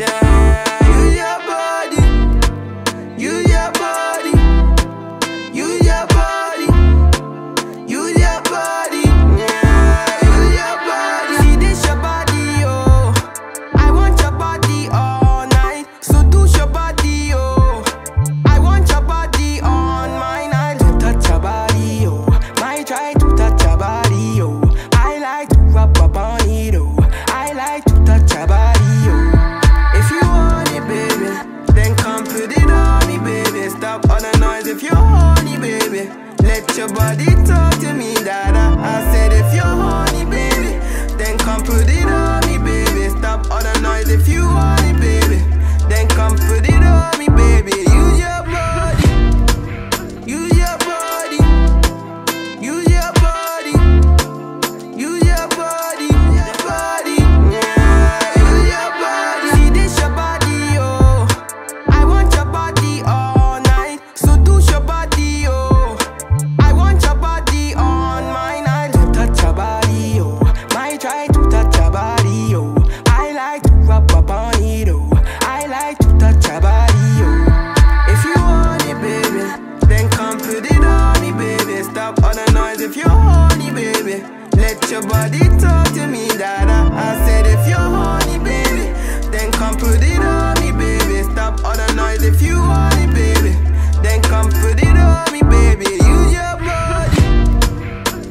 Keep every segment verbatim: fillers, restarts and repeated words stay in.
If you're horny, baby, let your body talk to me, dada. I said if you're horny, baby, then come put it on me, baby. Stop all the noise. If you horny, baby, then come put it on me, baby. Use your body, use your body, use your body, use your body, use your body, yeah, use your body. See this your body, oh, I want your body, oh. If you're horny, baby, let your body talk to me, dada. I said if you're horny, baby, then come put it on me, baby.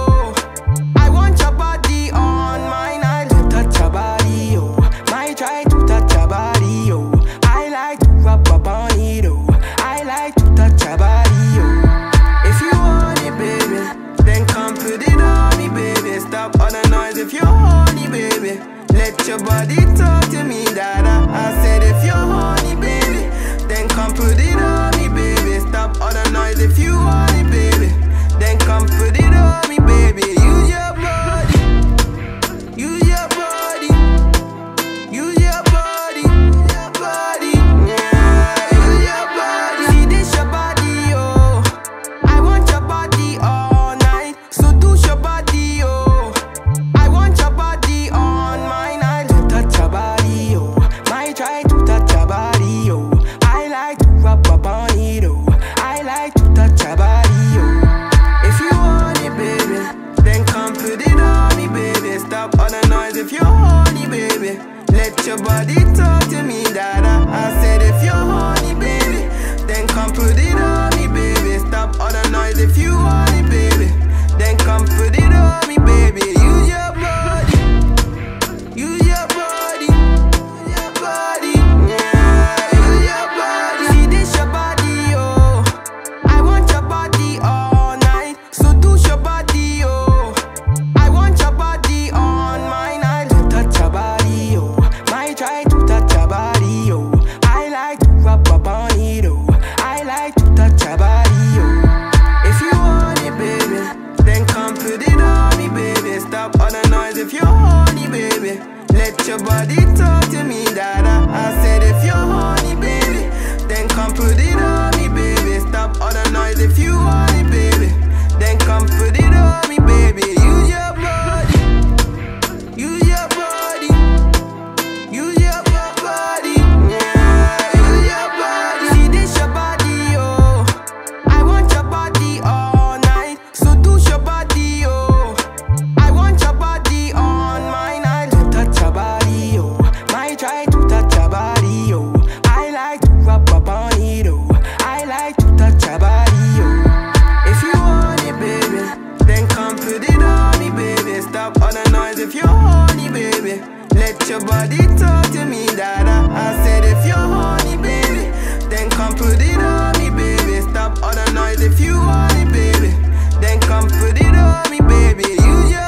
Stop all the noise. If you horny, baby, then come put it on me, baby. Use your body, use your body, use your body, yeah, use your body. See this your body, oh, I want your body all night. So do your body, oh. If you're horny, baby, let your body talk to me, dada. I said if you're horny, baby, then come put it on me, baby. Stop all the noise. If you horny, baby, then come put it on me, baby. Use your body, use your body, use your body, use your body, yeah, use your body. See this your body, oh, I want your body all night. So do your body, oh. If you're horny, baby, let your body talk to me, dada. I said if you're horny, baby, then come put it on me, baby. Stop all the noise. If you horny, baby, then come put it on me, baby. Use your body, use your body, use your body, yeah, use your body. See this your body, oh, I want your body all night. So do your body, oh. If you're horny, baby, let your body talk to me, dada. I said if you're horny, baby, then come put it on me, baby. Stop all the noise. If you horny, baby, then come put it on me, baby. Use your body, use your body, use your body, yeah, use your body. See this your body, oh, I want your body all night. So do your body, oh. If you're horny, baby, let your body talk to me, dada. I said if you're horny, baby, then come put it on me, baby. Stop all the noise. If you horny, baby, then come put it on me, baby. Use your